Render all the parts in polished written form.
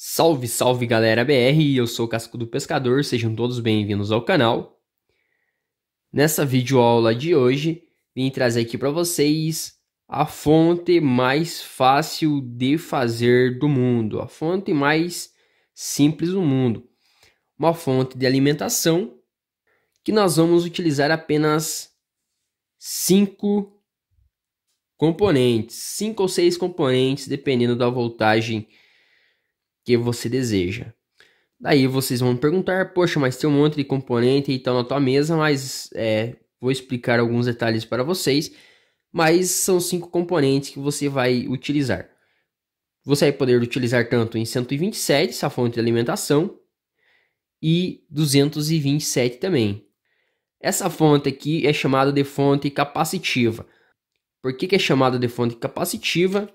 Salve, salve galera BR, eu sou o Casco do Pescador, sejam todos bem-vindos ao canal. Nessa videoaula de hoje, vim trazer aqui para vocês a fonte mais fácil de fazer do mundo, a fonte mais simples do mundo. Uma fonte de alimentação que nós vamos utilizar apenas 5 componentes, 5 ou 6 componentes, dependendo da voltagem que você deseja. Daí vocês vão me perguntar, poxa, mas tem um monte de componente e tal na tua mesa, mas vou explicar alguns detalhes para vocês, mas são 5 componentes que você vai utilizar. Você vai poder utilizar tanto em 127, essa fonte de alimentação, e 227 também. Essa fonte aqui é chamada de fonte capacitiva. Por que é chamada de fonte capacitiva?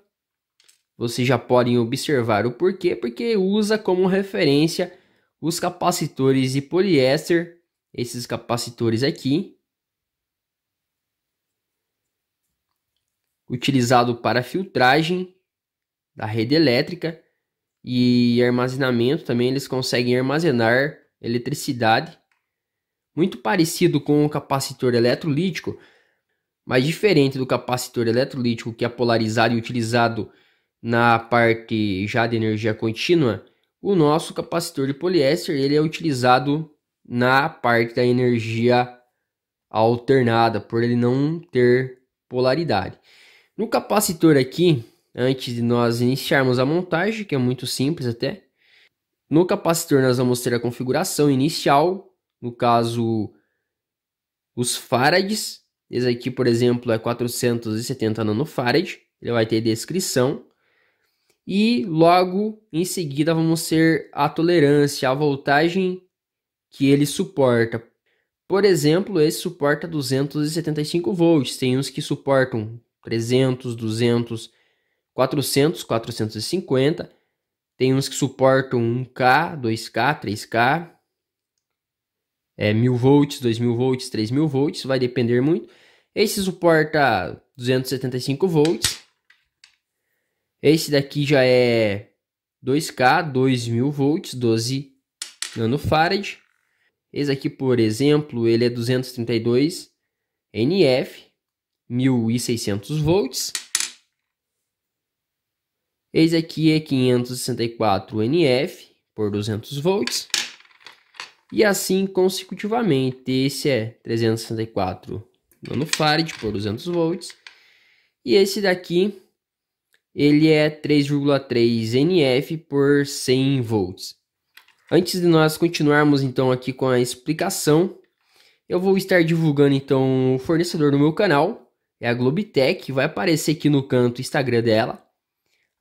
Vocês já podem observar o porquê, porque usa como referência os capacitores de poliéster, esses capacitores aqui, utilizado para filtragem da rede elétrica e armazenamento também, eles conseguem armazenar eletricidade, muito parecido com o capacitor eletrolítico, mas diferente do capacitor eletrolítico que é polarizado e utilizado na parte já de energia contínua, o nosso capacitor de poliéster ele é utilizado na parte da energia alternada, por ele não ter polaridade. No capacitor aqui, antes de nós iniciarmos a montagem, que é muito simples até, no capacitor nós vamos ter a configuração inicial, no caso os farads, esse aqui por exemplo é 470 nanofarad, ele vai ter descrição. E logo em seguida vamos ter a tolerância, a voltagem que ele suporta. Por exemplo, esse suporta 275 volts, tem uns que suportam 300, 200, 400, 450. Tem uns que suportam 1K, 2K, 3K, 1000 volts, 2000 volts, 3000 volts, vai depender muito. Esse suporta 275 volts. Esse daqui já é 2K, 2000 volts, 12 nanofarad. Esse aqui, por exemplo, ele é 232 NF, 1600 volts. Esse aqui é 564 NF por 200 volts. E assim consecutivamente. Esse é 364 nanofarad por 200 volts. E esse daqui, ele é 3,3 NF por 100 volts. Antes de nós continuarmos então aqui com a explicação, eu vou estar divulgando então o fornecedor do meu canal, é a Globtech, vai aparecer aqui no canto o Instagram dela,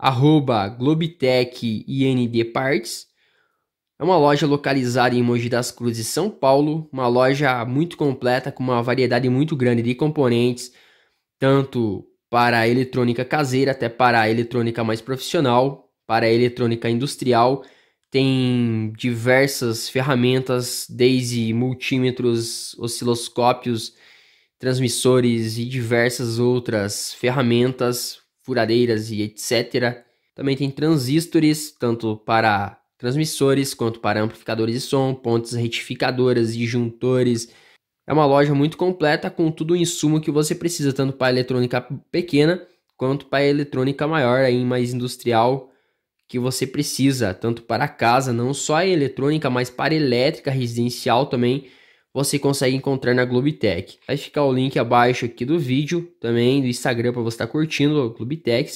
@globtechindeparts. É uma loja localizada em Mogi das Cruzes, São Paulo, uma loja muito completa com uma variedade muito grande de componentes, tanto para a eletrônica caseira, até para a eletrônica mais profissional, para a eletrônica industrial. Tem diversas ferramentas, desde multímetros, osciloscópios, transmissores e diversas outras ferramentas, furadeiras e etc. Também tem transistores, tanto para transmissores quanto para amplificadores de som, pontes retificadoras, disjuntores. É uma loja muito completa com tudo o insumo que você precisa, tanto para a eletrônica pequena quanto para a eletrônica maior, aí, mais industrial, que você precisa, tanto para a casa, não só a eletrônica, mas para a elétrica residencial também, você consegue encontrar na Globtech. Vai ficar o link abaixo aqui do vídeo, também do Instagram, para você estar curtindo a Globtech,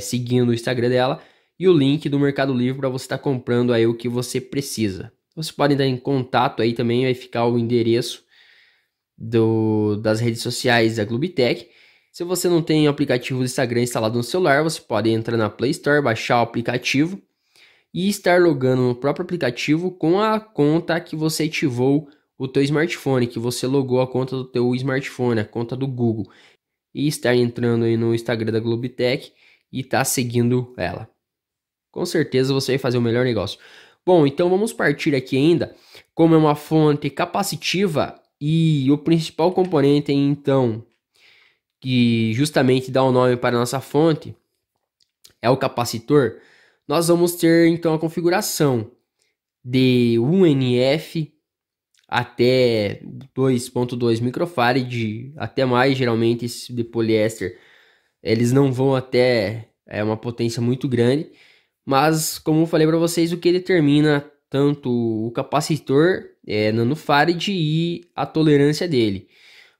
seguindo o Instagram dela, e o link do Mercado Livre para você estar comprando aí o que você precisa. Você pode entrar em contato aí também, vai ficar o endereço das redes sociais da Globtech. Se você não tem o aplicativo do Instagram instalado no celular, você pode entrar na Play Store, baixar o aplicativo e estar logando no próprio aplicativo com a conta que você ativou o teu smartphone, que você logou a conta do teu smartphone, a conta do Google. E estar entrando aí no Instagram da Globtech e tá seguindo ela. Com certeza você vai fazer o melhor negócio. Bom, então vamos partir aqui ainda, como é uma fonte capacitiva e o principal componente então, que justamente dá o nome para a nossa fonte, é o capacitor. Nós vamos ter então a configuração de 1NF até 2.2 microfarad, até mais. Geralmente esse de poliéster eles não vão até uma potência muito grande, mas como eu falei para vocês, o que determina tanto o capacitor é nanofarad e a tolerância dele.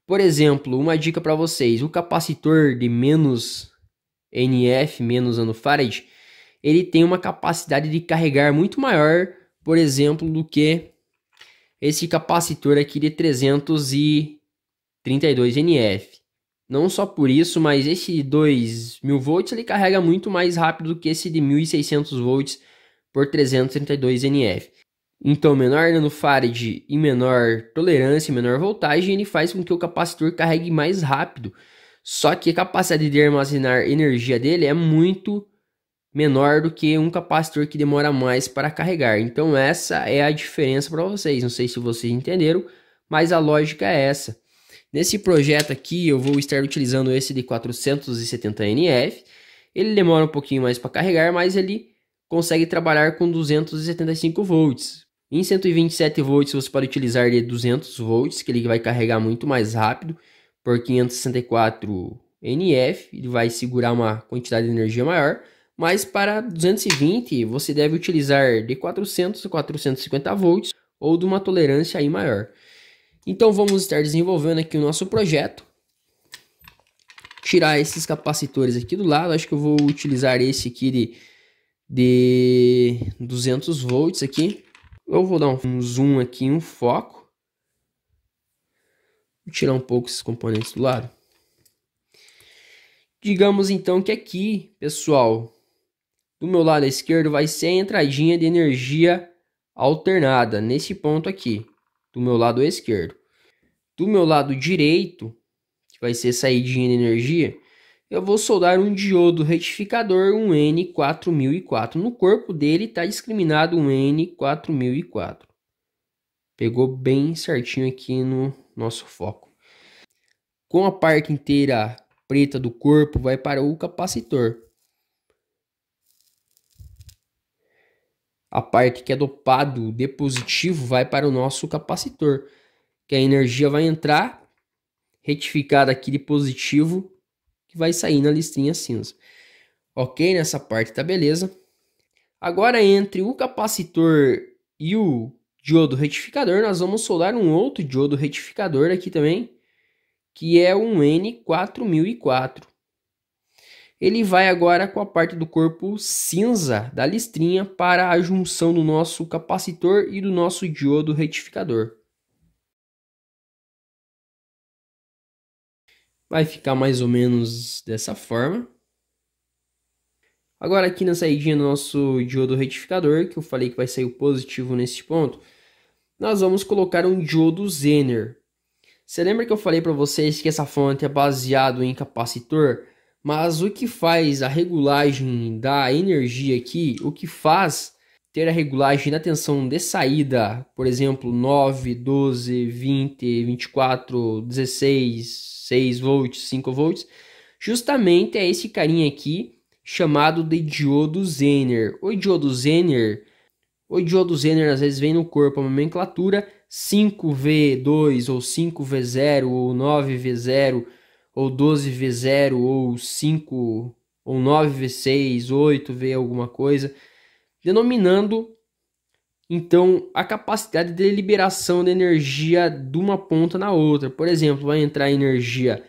Por exemplo, uma dica para vocês, o capacitor de menos NF, menos nanofarad, ele tem uma capacidade de carregar muito maior, por exemplo, do que esse capacitor aqui de 332 NF. Não só por isso, mas esse de 2000 volts ele carrega muito mais rápido do que esse de 1600 volts por 332 NF. Então, menor nanofarad e menor tolerância, menor voltagem, ele faz com que o capacitor carregue mais rápido. Só que a capacidade de armazenar energia dele é muito menor do que um capacitor que demora mais para carregar. Então essa é a diferença para vocês, não sei se vocês entenderam, mas a lógica é essa. Nesse projeto aqui eu vou estar utilizando esse de 470 NF, ele demora um pouquinho mais para carregar, mas ele consegue trabalhar com 275 volts. Em 127 volts você pode utilizar de 200 volts, que ele vai carregar muito mais rápido, por 564 NF, ele vai segurar uma quantidade de energia maior. Mas para 220 você deve utilizar de 400 a 450 volts ou de uma tolerância aí maior. Então vamos estar desenvolvendo aqui o nosso projeto. Tirar esses capacitores aqui do lado, acho que eu vou utilizar esse aqui de 200 volts aqui. Eu vou dar um zoom aqui, um foco. Vou tirar um pouco esses componentes do lado. Digamos então que aqui, pessoal, do meu lado esquerdo vai ser a entradinha de energia alternada, nesse ponto aqui, do meu lado esquerdo. Do meu lado direito, que vai ser saídinha de energia, eu vou soldar um diodo retificador, um N4004. No corpo dele está discriminado um N4004. Pegou bem certinho aqui no nosso foco. Com a parte inteira preta do corpo vai para o capacitor. A parte que é dopado de positivo vai para o nosso capacitor, que a energia vai entrar retificada aqui de positivo, que vai sair na listrinha cinza. Ok, nessa parte tá beleza. Agora, entre o capacitor e o diodo retificador, nós vamos soldar um outro diodo retificador aqui também, que é um N4004. Ele vai agora com a parte do corpo cinza da listrinha para a junção do nosso capacitor e do nosso diodo retificador. Vai ficar mais ou menos dessa forma. Agora aqui na saída do nosso diodo retificador, que eu falei que vai sair o positivo nesse ponto, nós vamos colocar um diodo Zener. Você lembra que eu falei para vocês que essa fonte é baseada em capacitor? Mas o que faz a regulagem da energia aqui, o que faz ter a regulagem da tensão de saída, por exemplo, 9, 12, 20, 24, 16, 6 volts, 5 volts, justamente é esse carinha aqui chamado de diodo Zener. O diodo Zener às vezes vem no corpo a nomenclatura 5V2 ou 5V0 ou 9V0. Ou 12V0, ou 5, ou 9V6, 8V alguma coisa, denominando, então, a capacidade de liberação de energia de uma ponta na outra. Por exemplo, vai entrar energia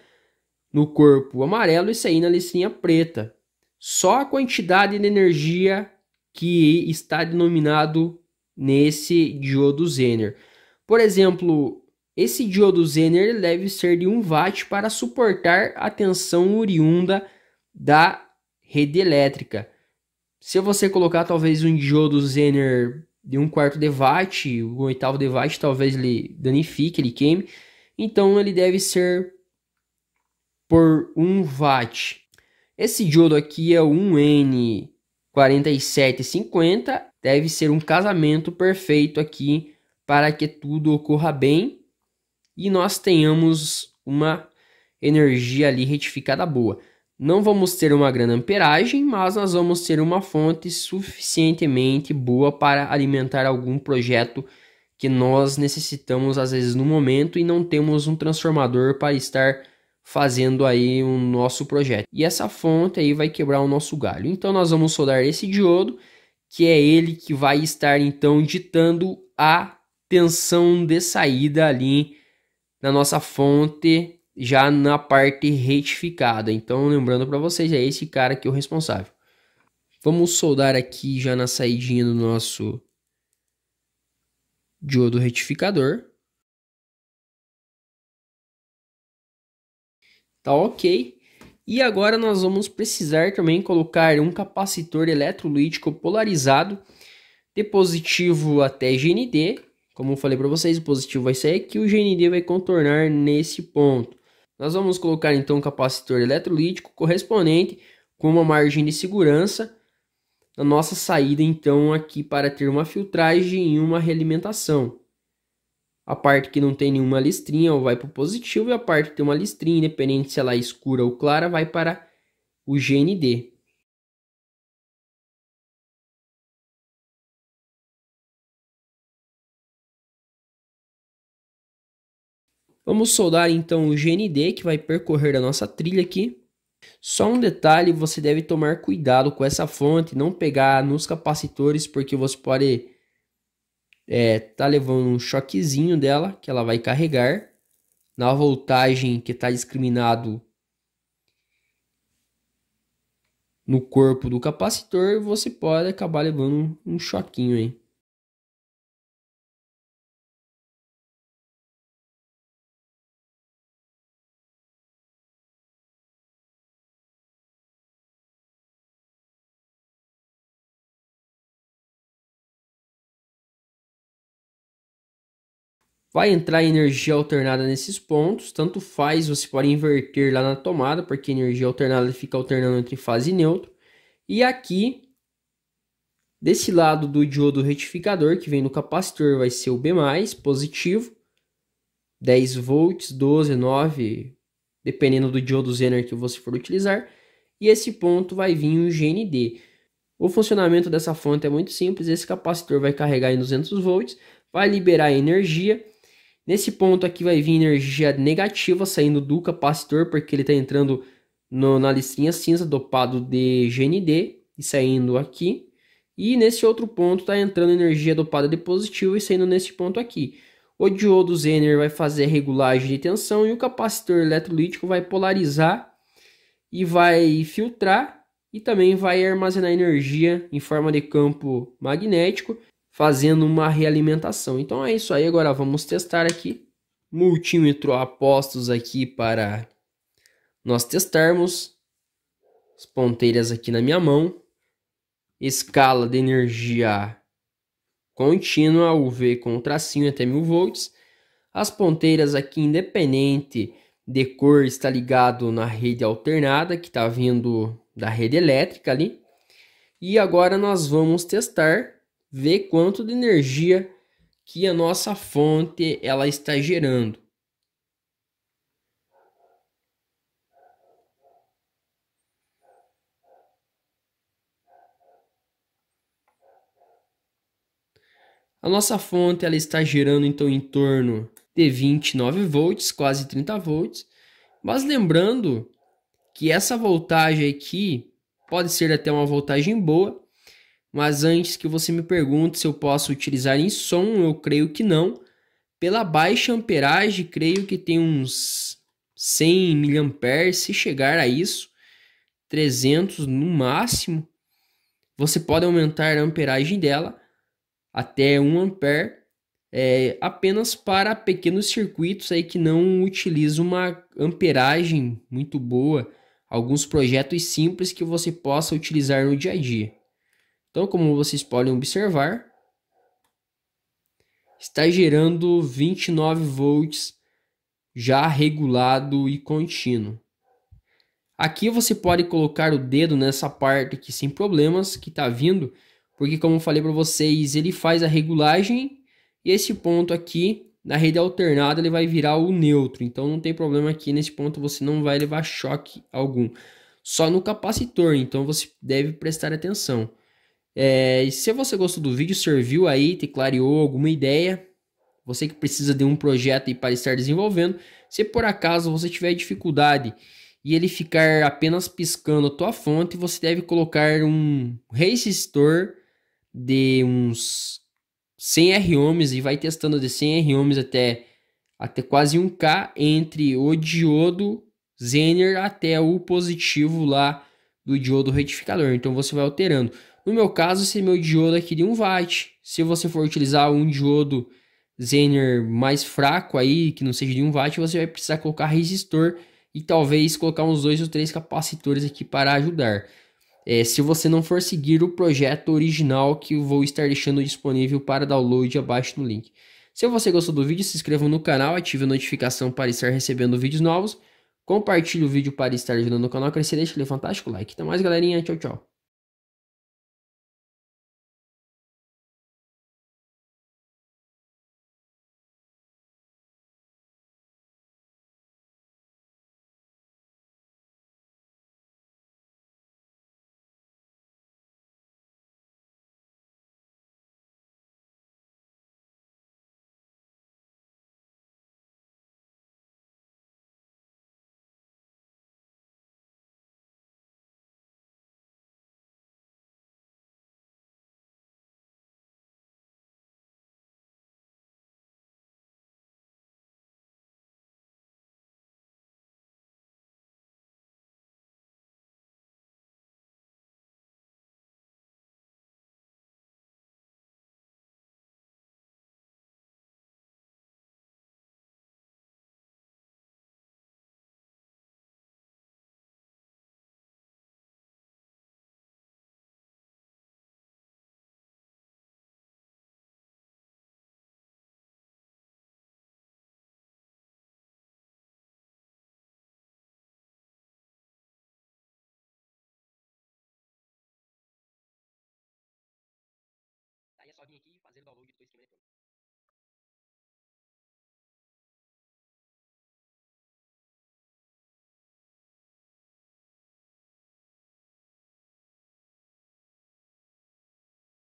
no corpo amarelo e sair na listrinha preta. Só a quantidade de energia que está denominado nesse diodo Zener. Por exemplo, esse diodo Zener deve ser de 1 watt para suportar a tensão oriunda da rede elétrica. Se você colocar talvez um diodo Zener de 1/4 de watt, 1/8 de watt, talvez ele danifique, ele queime. Então ele deve ser por 1 watt. Esse diodo aqui é um N4750, deve ser um casamento perfeito aqui para que tudo ocorra bem e nós tenhamos uma energia ali retificada boa. Não vamos ter uma grande amperagem, mas nós vamos ter uma fonte suficientemente boa para alimentar algum projeto que nós necessitamos às vezes no momento e não temos um transformador para estar fazendo aí o nosso projeto. E essa fonte aí vai quebrar o nosso galho. Então nós vamos soldar esse diodo, que é ele que vai estar então ditando a tensão de saída ali na nossa fonte, já na parte retificada. Então lembrando para vocês, é esse cara aqui o responsável. Vamos soldar aqui já na saidinha do nosso diodo retificador. Tá ok. E agora nós vamos precisar também colocar um capacitor eletrolítico polarizado de positivo até GND. Como eu falei para vocês, o positivo vai sair aqui, o GND vai contornar nesse ponto. Nós vamos colocar então um capacitor eletrolítico correspondente com uma margem de segurança na nossa saída então aqui, para ter uma filtragem e uma realimentação. A parte que não tem nenhuma listrinha vai para o positivo, e a parte que tem uma listrinha, independente se ela é escura ou clara, vai para o GND. Vamos soldar então o GND que vai percorrer a nossa trilha aqui. Só um detalhe, você deve tomar cuidado com essa fonte, não pegar nos capacitores, porque você pode tá levando um choquezinho dela, que ela vai carregar na voltagem que está discriminado no corpo do capacitor. Você pode acabar levando um choquinho aí. Vai entrar energia alternada nesses pontos, tanto faz, você pode inverter lá na tomada, porque energia alternada fica alternando entre fase e neutro. E aqui, desse lado do diodo retificador, que vem no capacitor, vai ser o B+, positivo, 10 volts, 12, 9, dependendo do diodo Zener que você for utilizar. E esse ponto vai vir o GND. O funcionamento dessa fonte é muito simples, esse capacitor vai carregar em 200 volts, vai liberar energia. Nesse ponto aqui vai vir energia negativa saindo do capacitor, porque ele está entrando na listrinha cinza dopado de GND e saindo aqui. E nesse outro ponto está entrando energia dopada de positivo e saindo nesse ponto aqui. O diodo Zener vai fazer a regulagem de tensão e o capacitor eletrolítico vai polarizar e vai filtrar. E também vai armazenar energia em forma de campo magnético, fazendo uma realimentação. Então é isso aí, agora vamos testar aqui. Multímetro a postos aqui para nós testarmos. As ponteiras aqui na minha mão. Escala de energia contínua, UV com tracinho até 1000 volts. As ponteiras aqui, independente de cor, está ligado na rede alternada, que está vindo da rede elétrica ali. E agora nós vamos testar, ver quanto de energia que a nossa fonte ela está gerando. A nossa fonte ela está gerando então em torno de 29 volts, quase 30 volts. Mas lembrando que essa voltagem aqui pode ser até uma voltagem boa. Mas antes que você me pergunte se eu posso utilizar em som, eu creio que não. Pela baixa amperagem, creio que tem uns 100 mA, se chegar a isso, 300 no máximo. Você pode aumentar a amperagem dela até 1 A, apenas para pequenos circuitos aí que não utilizam uma amperagem muito boa. Alguns projetos simples que você possa utilizar no dia a dia. Então, como vocês podem observar, está gerando 29 volts já regulado e contínuo. Aqui você pode colocar o dedo nessa parte aqui sem problemas que está vindo, porque como eu falei para vocês, ele faz a regulagem e esse ponto aqui na rede alternada ele vai virar o neutro. Então não tem problema aqui, nesse ponto você não vai levar choque algum. só no capacitor, então você deve prestar atenção. E se você gostou do vídeo, serviu aí, te clareou alguma ideia, você que precisa de um projeto para estar desenvolvendo, se por acaso você tiver dificuldade e ele ficar apenas piscando a tua fonte, você deve colocar um resistor de uns 100 R-ohms e vai testando de 100 R-ohms até quase 1K entre o diodo Zener até o positivo lá do diodo retificador. Então você vai alterando. No meu caso, esse é meu diodo aqui de 1 watt. Se você for utilizar um diodo Zener mais fraco aí, que não seja de 1 watt, você vai precisar colocar resistor e talvez colocar uns 2 ou 3 capacitores aqui para ajudar. Se você não for seguir o projeto original que eu vou estar deixando disponível para download abaixo no link. Se você gostou do vídeo, se inscreva no canal, ative a notificação para estar recebendo vídeos novos. Compartilhe o vídeo para estar ajudando o canal a crescer. Deixa aquele fantástico like. Até mais, galerinha. Tchau, tchau. Só vim aqui fazer o download do esquema eletrônico.